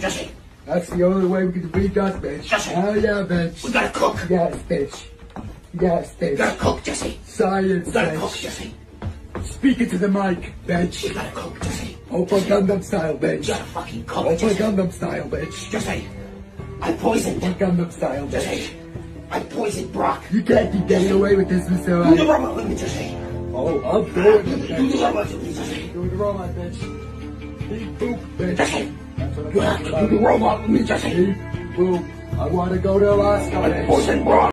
Jesse. That's the only way we can beat us, bitch. Jesse. Oh yeah, bitch. We gotta cook. Yes, bitch. Yes, bitch. We gotta cook, Jesse. Science, we gotta bitch. Cook, Jesse. Speak it to the mic, bitch. We gotta cook, Jesse. Open Gundam style, bitch. We gotta fucking cook, Jesse. Open Gundam style, bitch. Jesse. I poisoned. Open Gundam style, bitch. Jesse. I poisoned Brock. You can't be getting away with this, Mr. I. Do the robot with me, Jesse. Oh, I'm doing it, bitch. Do the robot with me, Jesse. Do the robot, bitch. Big poop, bitch. Jesse. You have to do the robot with me, Jesse. Big poop. I wanna go to Alaska, bitch. I poisoned Brock.